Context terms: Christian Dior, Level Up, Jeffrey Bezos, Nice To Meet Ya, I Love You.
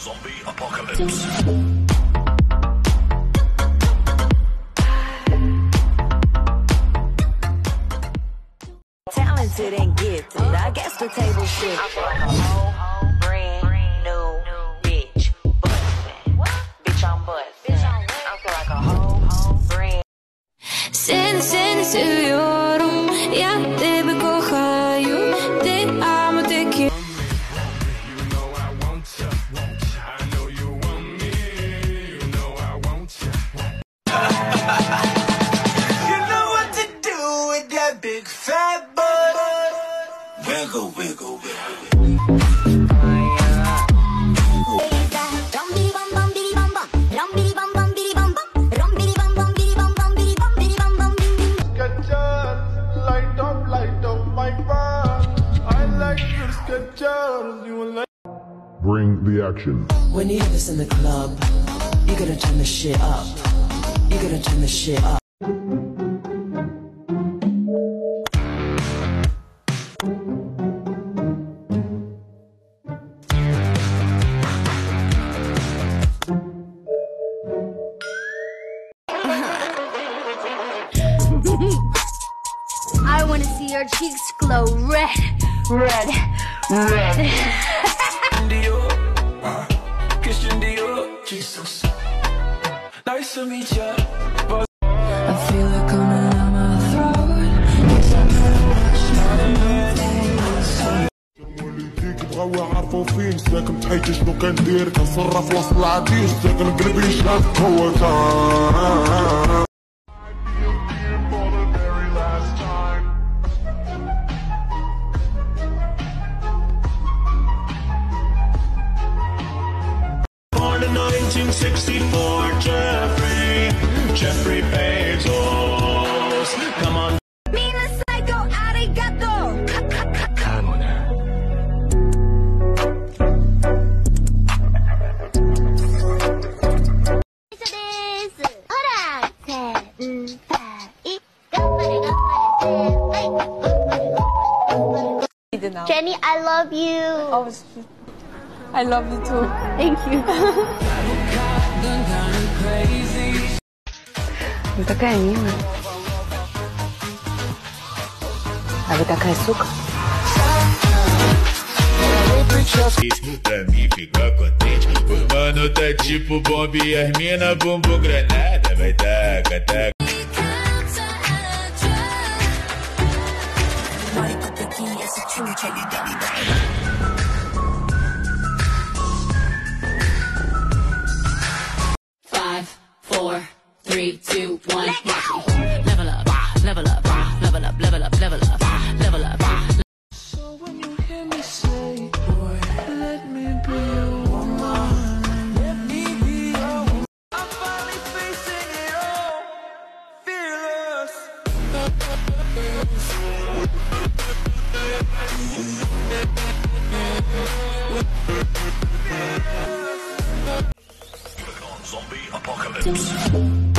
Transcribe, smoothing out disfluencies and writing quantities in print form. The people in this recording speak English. Zombie apocalypse. Talented and gifted, I guess the table shit. I brought a whole brand new bitch, bustin'. Bitch, I'm bustin'. I feel like a whole brand. Sense Dior, yeah, baby, go high. You think I'm a dick? Wiggle, wiggle, wiggle. Bring the action. When you hear this in the club, you're gonna turn the shit up. You're gonna turn the shit up. I want to see your cheeks glow red, red, red. Christian Dior, Christian Dior, Jesus. Nice to meet ya. I feel like I'm in my throat. I'm فين ساكن بحياتي شنو كندير كنصرف وسط العديد ساكن قلبي شاف قوتها. In 1964, Jeffrey Bezos. Come on. Mina Psycho Arigato. Come on now. Ora, ten, five, eight. Jenny, I love you. Oh, I love you too. Thank you. Вы такая милая. А вы такая сука. Three, two, one, level up, level up, level up, level up, level up, level up. So when you hear me say, boy, let me be a woman, let me be a woman. I'm finally facing it all, fearless. Click on Zombie Apocalypse.